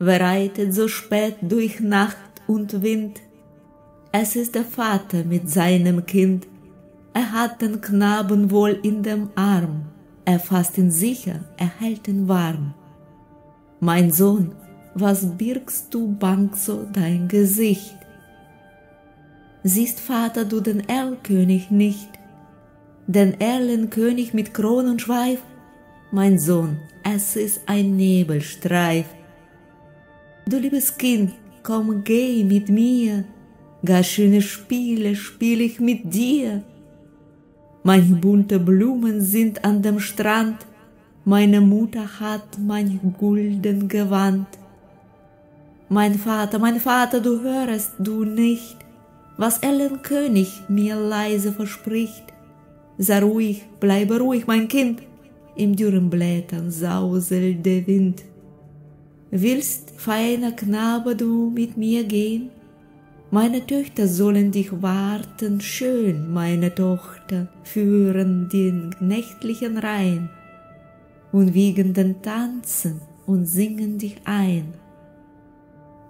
Bereitet so spät durch Nacht und Wind. Es ist der Vater mit seinem Kind. Er hat den Knaben wohl in dem Arm. Er fasst ihn sicher, er hält ihn warm. Mein Sohn, was birgst du bang so dein Gesicht? Siehst, Vater, du den Erlkönig nicht? Den Erlenkönig mit Kron und Schweif? Mein Sohn, es ist ein Nebelstreif. Du liebes Kind, komm, geh mit mir, gar schöne Spiele spiel ich mit dir. Manch bunte Blumen sind an dem Strand, meine Mutter hat manch Gulden Gewand. Mein Vater, du hörest du nicht, was Erlenkönig mir leise verspricht. Sei ruhig, bleibe ruhig, mein Kind, im dürren Blättern sauselt der Wind. Willst, feiner Knabe, du mit mir gehen? Meine Töchter sollen dich warten, schön, meine Tochter, führen den nächtlichen Rhein und wiegenden tanzen und singen dich ein.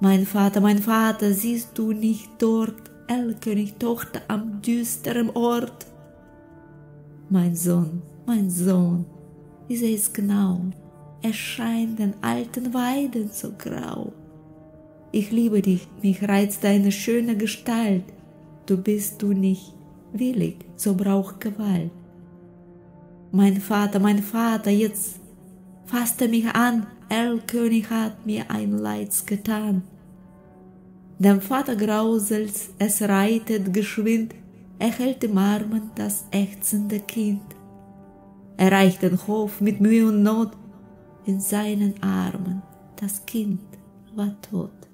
Mein Vater, siehst du nicht dort Erlkönig Tochter am düsteren Ort? Mein Sohn, ich seh's genau, erscheint den alten Weiden so grau. Ich liebe dich, mich reizt deine schöne Gestalt, du bist du nicht willig, so brauch Gewalt. Mein Vater, jetzt fasst er mich an, Erlkönig hat mir ein Leids getan. Dem Vater grauselt's, es reitet geschwind, er hält im Armen das ächzende Kind. Er reicht den Hof mit Mühe und Not, in seinen Armen das Kind war tot.